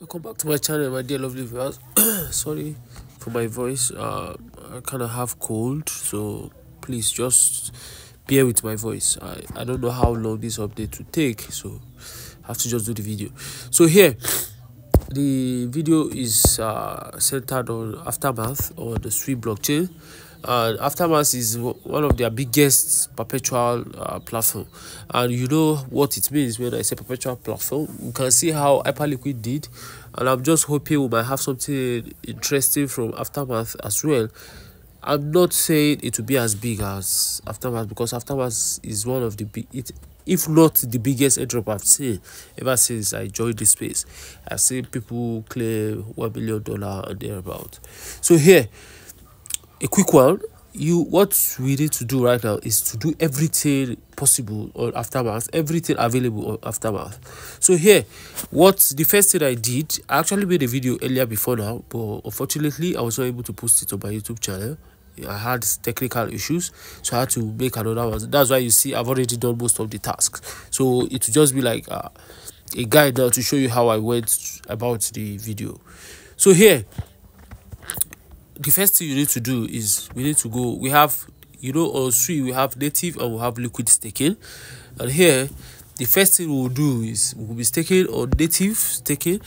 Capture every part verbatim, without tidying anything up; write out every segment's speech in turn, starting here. Welcome back to my channel, my dear lovely viewers. Sorry for my voice. uh, I kind of have cold, so please just bear with my voice. I, I don't know how long this update will take, so I have to just do the video. So here the video is uh, centered on Aftermath or the S U I blockchain. Uh, Aftermath is one of their biggest perpetual uh, platform, and you know what it means when I say perpetual platform. You can see how Hyperliquid did, and I'm just hoping we might have something interesting from Aftermath as well. I'm not saying it will be as big as Aftermath, because Aftermath is one of the big, it, if not the biggest airdrop I've seen ever since I joined this space. I've seen people claim one million dollar and thereabout. So here, a quick one. You what we need to do right now is to do everything possible on Aftermath, everything available on Aftermath. So here, what the first thing I did, I actually made a video earlier before now, but unfortunately I was not able to post it on my YouTube channel. I had technical issues, so I had to make another one. That's why you see I've already done most of the tasks, so it will just be like uh, a guide now to show you how I went about the video. So here, the first thing you need to do is we need to go. We have, you know, on S U I we have native and we have liquid staking, and here the first thing we'll do is we'll be staking on native staking,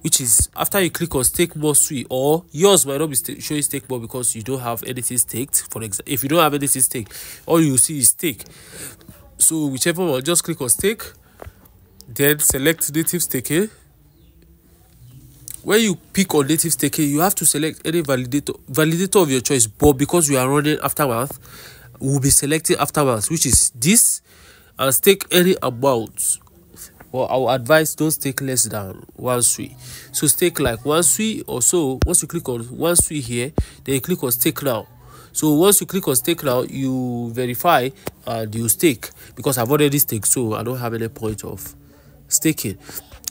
which is after you click on stake more S U I, or yours might not be st showing stake more because you don't have anything staked. For example, if you don't have anything staked, all you see is stake. So whichever one, just click on stake, then select native staking. When you pick on native staking, you have to select any validator validator of your choice, but because we are running Aftermath, we'll be selecting Aftermath, which is this, and stake any amount. Well, our advice, don't stake less than one S U I. So stake like one S U I or so. Once you click on one S U I here, then you click on stake now. So once you click on stake now, you verify and you stake, because I've already staked, so I don't have any point of staking.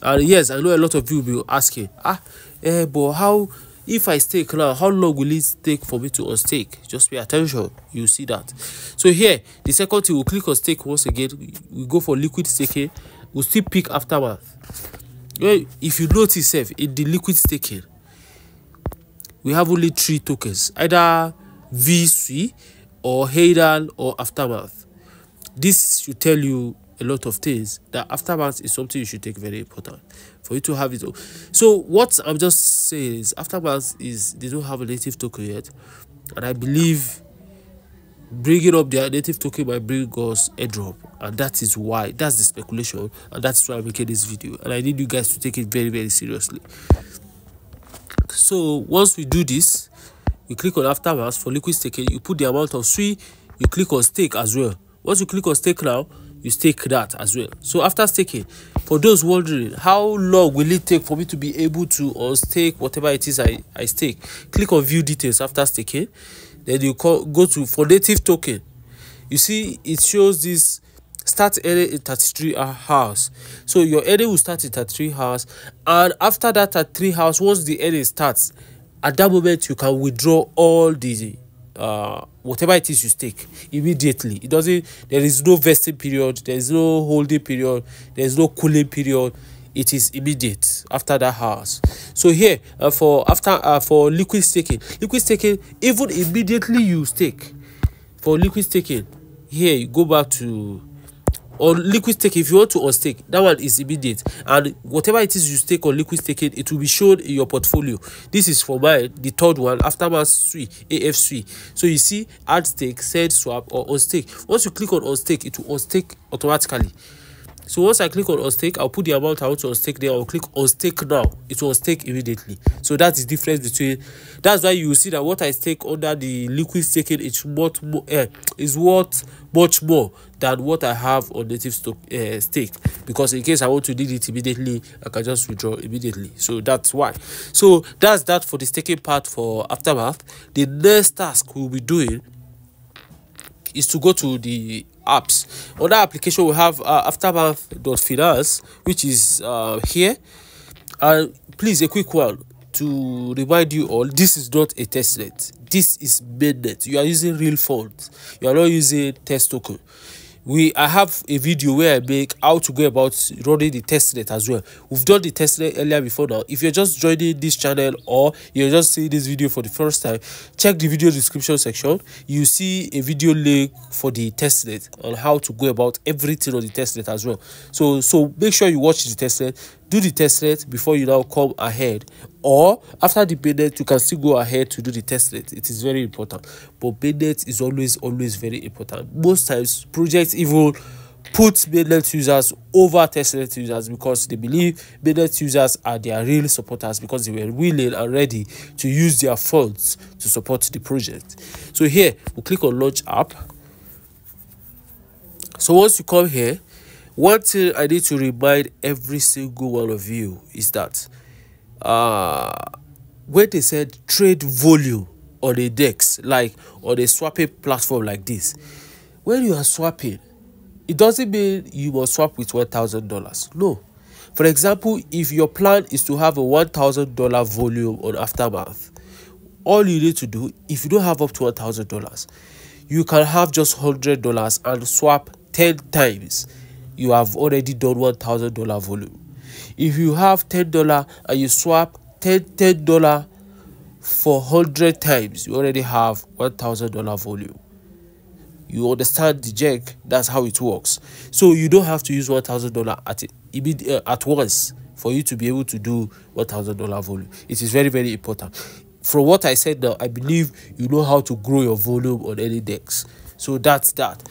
And yes, I know a lot of you will be asking, ah, eh, but how, if I stake now, how long will it take for me to unstake? Just pay attention, you see that. So here, the second thing, we'll click on stake once again. We go for liquid staking. We'll still pick Aftermath. If you notice, in the liquid staking, we have only three tokens, either WildSui or Haydal or Aftermath. This should tell you a lot of things, that Aftermath is something you should take very important for you to have it all. So what I'm just saying is Aftermath is, they don't have a native token yet, and I believe bringing up their native token might bring us a drop, and that is why, that's the speculation, and that's why I'm making this video, and I need you guys to take it very very seriously. So once we do this, we click on Aftermath for liquid staking. You put the amount of S U I, you click on stake as well. Once you click on stake now, you stake that as well. So after staking, for those wondering how long will it take for me to be able to unstake whatever it is I, I stake, click on view details after staking. Then you call, go to for native token. You see it shows this start area in thirty-three hours. So your area will start in thirty-three hours, and after that thirty-three hours, once the area starts, at that moment you can withdraw all the uh whatever it is you stake immediately. It doesn't, there is no vesting period, there is no holding period, there is no cooling period. It is immediate after that hours. So here uh, for after uh, for liquid staking, liquid staking even immediately you stake for liquid staking. Here you go back to on liquid staking. If you want to unstake, that one is immediate, and whatever it is you stake on liquid staking, it will be shown in your portfolio. This is for mine, the third one, Aftermath S U I, A F three. So you see add stake, send swap, or unstake. Once you click on unstake, it will unstake automatically. So once I click on unstake, I'll put the amount I want to unstake there. I'll click unstake now, it will unstake immediately. So that's the difference between, that's why you see that what I stake under the liquid staking is what more eh, is what much more than what I have on native stock, uh, stake, because in case I want to need it immediately, I can just withdraw immediately. So that's why. So that's that for the staking part for Aftermath. The next task we'll be doing is to go to the apps. On that application we have uh, aftermath dot finance, which is uh, here. And uh, please, a quick one to remind you all, this is not a testnet, this is mainnet. You are using real funds, you are not using test token. we I have a video where I make how to go about running the testnet as well. We've done the testnet earlier before now. If you're just joining this channel or you're just seeing this video for the first time, check the video description section. You see a video link for the testnet on how to go about everything on the testnet as well. So so make sure you watch the testnet. Do the testnet before you now come ahead, or after the paynet you can still go ahead to do the testnet. It is very important, but paynet is always always very important. Most times projects even put mainnet users over testnet users because they believe mainnet users are their real supporters, because they were willing and ready to use their funds to support the project. So here we we'll click on launch app. So once you come here, one thing I need to remind every single one of you is that uh, when they said trade volume on a DEX, like on a swapping platform like this, when you are swapping, it doesn't mean you will swap with one thousand dollars. No. For example, if your plan is to have a one thousand dollar volume on Aftermath, all you need to do, if you don't have up to one thousand dollars, you can have just one hundred dollars and swap ten times. You have already done one thousand dollar volume. If you have ten dollars and you swap ten dollars for one hundred times, you already have one thousand dollar volume. You understand the jig? That's how it works. So you don't have to use one thousand dollars at, uh, at once for you to be able to do one thousand dollar volume. It is very, very important. From what I said now, I believe you know how to grow your volume on any DEX. So that's that.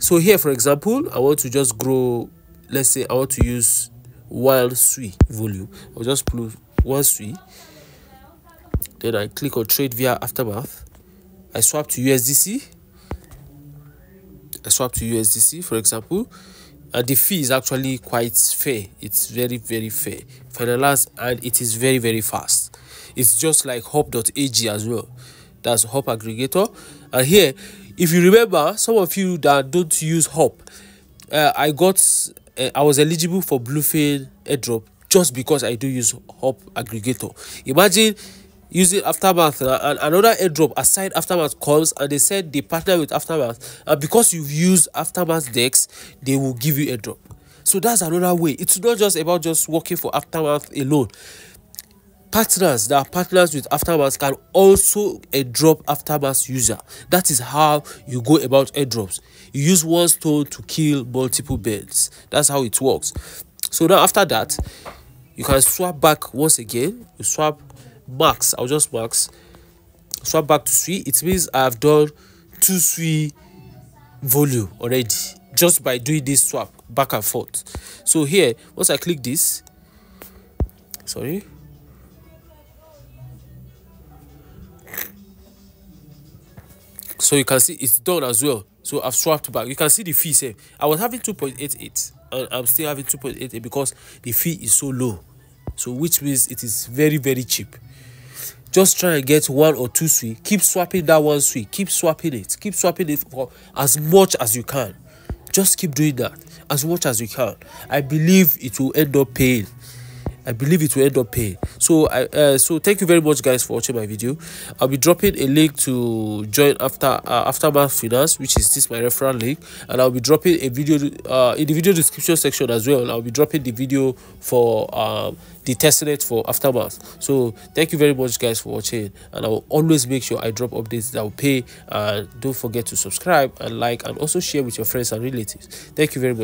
So here, for example, I want to just grow, let's say I want to use WildSui volume. I'll just put WildSui. Then I click on trade via Aftermath. I swap to U S D C. I swap to U S D C, for example. And the fee is actually quite fair. It's very, very fair. Finalized, and it is very, very fast. It's just like hop dot A G as well. That's Hop aggregator. And here, if you remember, some of you that don't use Hop, uh, I got, uh, I was eligible for Bluefin airdrop just because I do use Hop aggregator. Imagine using Aftermath uh, and another airdrop aside Aftermath comes and they said they partner with Aftermath, and because you've used Aftermath DEX, they will give you airdrop. So that's another way. It's not just about just working for Aftermath alone. Partners that are partners with Aftermath can also airdrop Aftermath user. That is how you go about airdrops. You use one stone to kill multiple birds. That's how it works. So now after that, you can swap back once again. You swap max. I'll just max. Swap back to S U I. It means I have done two S U I volume already just by doing this swap back and forth. So here, once I click this, sorry. So you can see it's done as well. So I've swapped back. You can see the fee same. I was having two point eight eight and I'm still having two point eight eight because the fee is so low. So which means it is very, very cheap. Just try and get one or two S U I. Keep swapping that one S U I. Keep swapping it. Keep swapping it for as much as you can. Just keep doing that as much as you can. I believe it will end up paying. I believe it will end up paying. So I uh, so thank you very much, guys, for watching my video. I'll be dropping a link to join after uh, Aftermath Finance, which is this my referral link, and I'll be dropping a video uh, in the video description section as well. I'll be dropping the video for uh, the testnet for Aftermath. So thank you very much, guys, for watching, and I will always make sure I drop updates that will pay. And uh, don't forget to subscribe and like, and also share with your friends and relatives. Thank you very much.